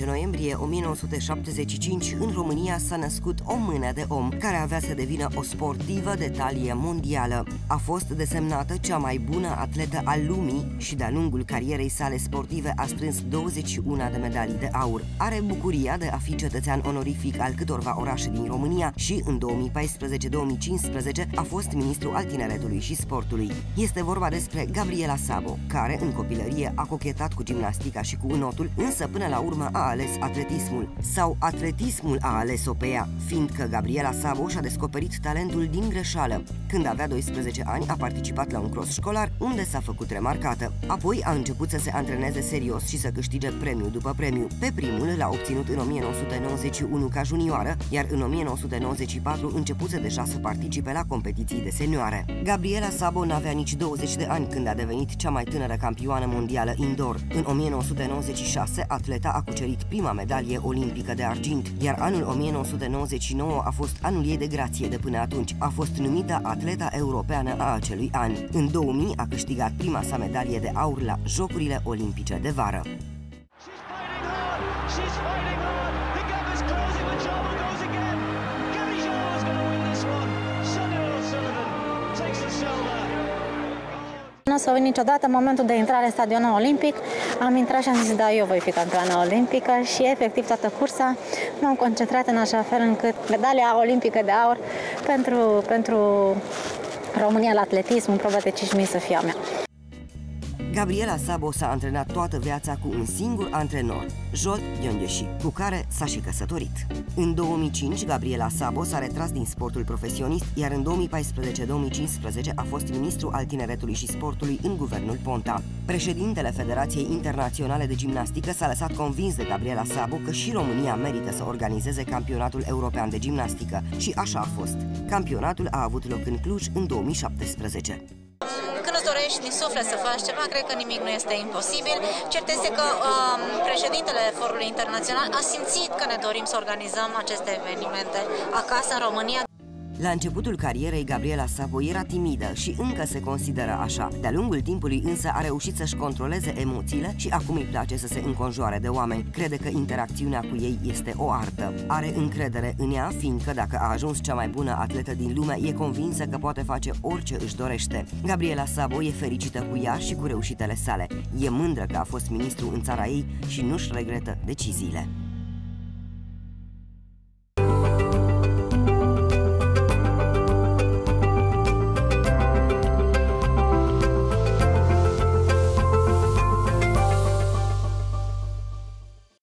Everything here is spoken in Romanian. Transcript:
15 noiembrie 1975, în România s-a născut o mână de om, care avea să devină o sportivă de talie mondială. A fost desemnată cea mai bună atletă a lumii și de-a lungul carierei sale sportive a strâns 21 de medalii de aur. Are bucuria de a fi cetățean onorific al câtorva orașe din România și, în 2014-2015, a fost ministru al tineretului și sportului. Este vorba despre Gabriela Szabó, care, în copilărie, a cochetat cu gimnastica și cu înotul, însă până la urmă a ales atletismul. Sau atletismul a ales-o pe ea, fiindcă Gabriela Szabó și-a descoperit talentul din greșeală. Când avea 12 ani, a participat la un cross școlar, unde s-a făcut remarcată. Apoi a început să se antreneze serios și să câștige premiu după premiu. Pe primul l-a obținut în 1991 ca junioară, iar în 1994 începuse deja să participe la competiții de senioare. Gabriela Szabó n-avea nici 20 de ani când a devenit cea mai tânără campioană mondială indoor. În 1996, atleta a cucerit prima medalie olimpică de argint, iar anul 1999 a fost anul ei de grație de până atunci. A fost numită atleta europeană a acelui an. În 2000 a câștigat prima sa medalie de aur la Jocurile Olimpice de vară. Nu o să uit niciodată momentul de intrare în stadionul olimpic. Am intrat și am zis, da, eu voi fi campioană olimpică și efectiv toată cursa m-am concentrat în așa fel încât medalia olimpică de aur pentru România la atletism, în proba de 5.000 să fie a mea. Gabriela Szabó s-a antrenat toată viața cu un singur antrenor, Jot Diongeși, cu care s-a și căsătorit. În 2005, Gabriela Szabó s-a retras din sportul profesionist, iar în 2014-2015 a fost ministru al tineretului și sportului în guvernul Ponta. Președintele Federației Internaționale de Gimnastică s-a lăsat convins de Gabriela Szabó că și România merită să organizeze campionatul european de gimnastică. Și așa a fost. Campionatul a avut loc în Cluj în 2017. Când îți dorești din suflet să faci ceva, cred că nimic nu este imposibil. Cert este că președintele Forului Internațional a simțit că ne dorim să organizăm aceste evenimente acasă, în România. La începutul carierei, Gabriela Szabó era timidă și încă se consideră așa. De-a lungul timpului însă a reușit să-și controleze emoțiile și acum îi place să se înconjoare de oameni. Crede că interacțiunea cu ei este o artă. Are încredere în ea, fiindcă dacă a ajuns cea mai bună atletă din lume, e convinsă că poate face orice își dorește. Gabriela Szabó e fericită cu ea și cu reușitele sale. E mândră că a fost ministru în țara ei și nu-și regretă deciziile.